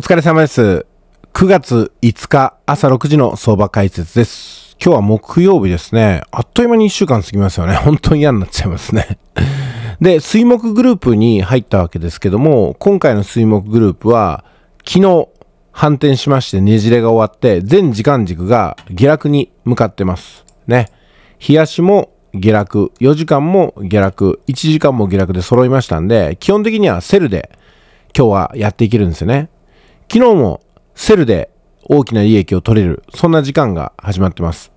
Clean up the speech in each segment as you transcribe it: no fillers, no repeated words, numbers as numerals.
お疲れ様です。9月5日朝6時の相場解説です。今日は木曜日ですね。あっという間に1週間過ぎますよね。本当に嫌になっちゃいますね。で、水木グループに入ったわけですけども、今回の水木グループは昨日反転しましてねじれが終わって、全時間軸が下落に向かってます。ね。日足も下落、4時間も下落、1時間も下落で揃いましたんで、基本的にはセルで今日はやっていけるんですよね。昨日もセルで大きな利益を取れる、そんな時間が始まってます。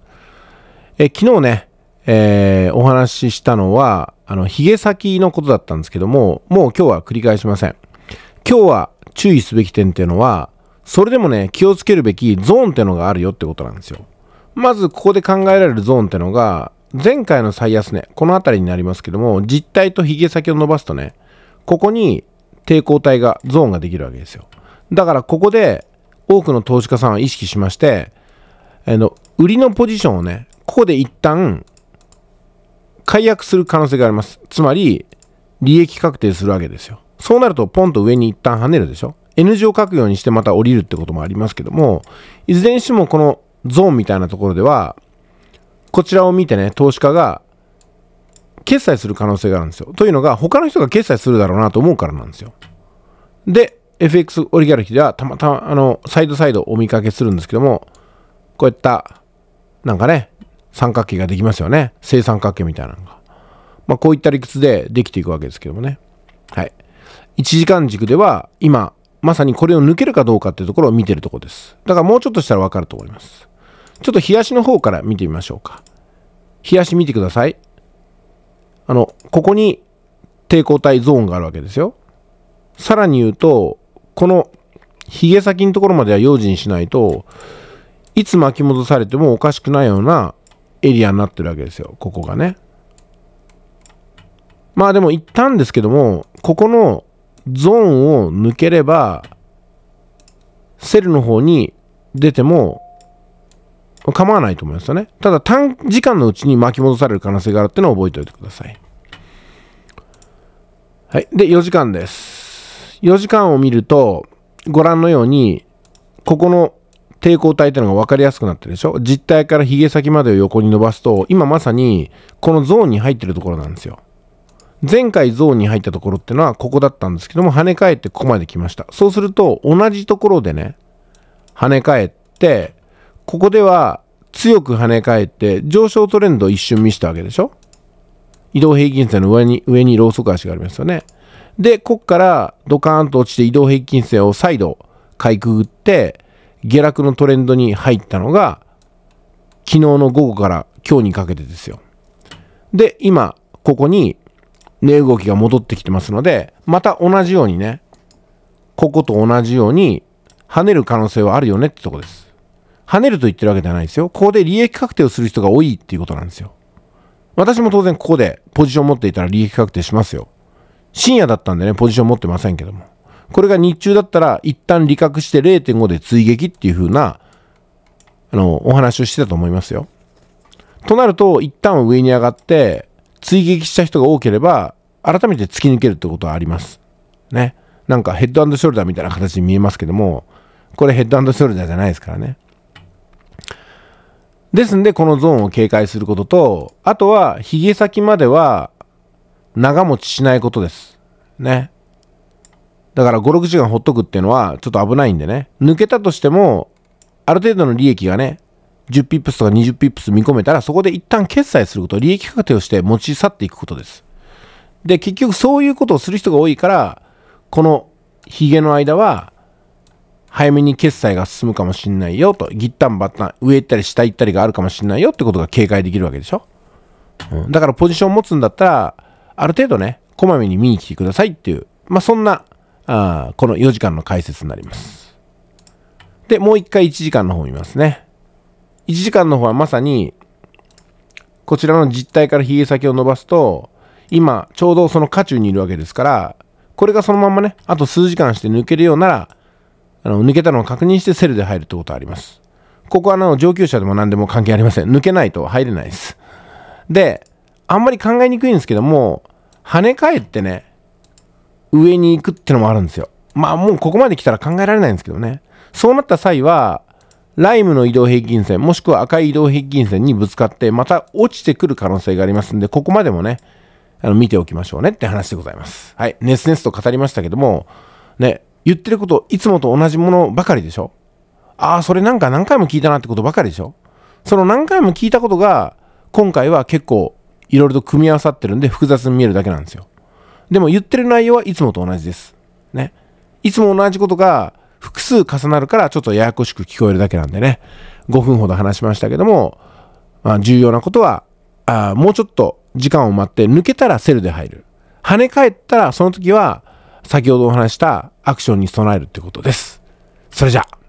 昨日ね、お話ししたのは、ヒゲ先のことだったんですけども、もう今日は繰り返しません。今日は注意すべき点っていうのは、それでもね、気をつけるべきゾーンってのがあるよってことなんですよ。まずここで考えられるゾーンってのが、前回の最安値、この辺りになりますけども、実体とヒゲ先を伸ばすとね、ここに抵抗体が、ゾーンができるわけですよ。だからここで多くの投資家さんは意識しまして、売りのポジションをね、ここで一旦解約する可能性があります。つまり、利益確定するわけですよ。そうなると、ポンと上に一旦跳ねるでしょ。N 字を書くようにしてまた降りるってこともありますけども、いずれにしてもこのゾーンみたいなところでは、こちらを見てね、投資家が決済する可能性があるんですよ。というのが、他の人が決済するだろうなと思うからなんですよ。で、FX オリガルヒではたまたまサイドサイドお見かけするんですけども、こういったなんかね、三角形ができますよね。正三角形みたいなのが、まあ、こういった理屈でできていくわけですけどもね、はい、1時間軸では今まさにこれを抜けるかどうかっていうところを見てるところです。だからもうちょっとしたら分かると思います。ちょっと日足の方から見てみましょうか。日足見てください。ここに抵抗体ゾーンがあるわけですよ。さらに言うと、このひげ先のところまでは用心しないといつ巻き戻されてもおかしくないようなエリアになってるわけですよ。ここがね、まあでも一旦ですけども、ここのゾーンを抜ければセルの方に出ても構わないと思いますよね。ただ短時間のうちに巻き戻される可能性があるっていうのを覚えておいてください。はい、で4時間です。4時間を見ると、ご覧のように、ここの抵抗体っていうのが分かりやすくなってるでしょ。実体からヒゲ先までを横に伸ばすと、今まさにこのゾーンに入ってるところなんですよ。前回ゾーンに入ったところっていうのはここだったんですけども、跳ね返ってここまで来ました。そうすると、同じところでね、跳ね返って、ここでは強く跳ね返って、上昇トレンドを一瞬見せたわけでしょ。移動平均線の上にローソク足がありますよね。で、こっからドカーンと落ちて移動平均線を再度かいくぐって、下落のトレンドに入ったのが、昨日の午後から今日にかけてですよ。で、今、ここに値動きが戻ってきてますので、また同じようにね、ここと同じように跳ねる可能性はあるよねってとこです。跳ねると言ってるわけじゃないですよ。ここで利益確定をする人が多いっていうことなんですよ。私も当然ここでポジション持っていたら利益確定しますよ。深夜だったんでね、ポジション持ってませんけども。これが日中だったら、一旦利確して 0.5 で追撃っていう風な、お話をしてたと思いますよ。となると、一旦上に上がって、追撃した人が多ければ、改めて突き抜けるってことはあります。ね。なんかヘッド&ショルダーみたいな形に見えますけども、これヘッド&ショルダーじゃないですからね。ですんで、このゾーンを警戒することと、あとは、ヒゲ先までは、長持ちしないことです。ね。だから5、6時間ほっとくっていうのはちょっと危ないんでね。抜けたとしても、ある程度の利益がね、10ピップスとか20ピップス見込めたら、そこで一旦決済すること、利益確定をして持ち去っていくことです。で、結局そういうことをする人が多いから、このヒゲの間は、早めに決済が進むかもしんないよと、ギッタンバッタン、上行ったり下行ったりがあるかもしんないよってことが警戒できるわけでしょ。うん、だからポジション持つんだったら、ある程度ね、こまめに見に来てくださいっていう、まあ、そんな、この4時間の解説になります。で、もう一回1時間の方見ますね。1時間の方はまさに、こちらの実体からヒゲ先を伸ばすと、今、ちょうどその渦中にいるわけですから、これがそのまんまね、あと数時間して抜けるようなら、抜けたのを確認してセルで入るってことはあります。ここは上級者でも何でも関係ありません。抜けないと入れないです。で、あんまり考えにくいんですけども、跳ね返ってね、上に行くってのもあるんですよ。まあもうここまで来たら考えられないんですけどね。そうなった際は、ライムの移動平均線、もしくは赤い移動平均線にぶつかって、また落ちてくる可能性がありますんで、ここまでもね、見ておきましょうねって話でございます。はい。熱々と語りましたけども、ね、言ってること、いつもと同じものばかりでしょ。ああ、それなんか何回も聞いたなってことばかりでしょ。その何回も聞いたことが、今回は結構、いろいろと組み合わさってるんで、複雑に見えるだけなんですよ。でも言ってる内容はいつもと同じです。ね。いつも同じことが、複数重なるからちょっとややこしく聞こえるだけなんでね。5分ほど話しましたけども、まあ、重要なことは、もうちょっと時間を待って抜けたらセルで入る。跳ね返ったらその時は先ほどお話したアクションに備えるってことです。それじゃあ。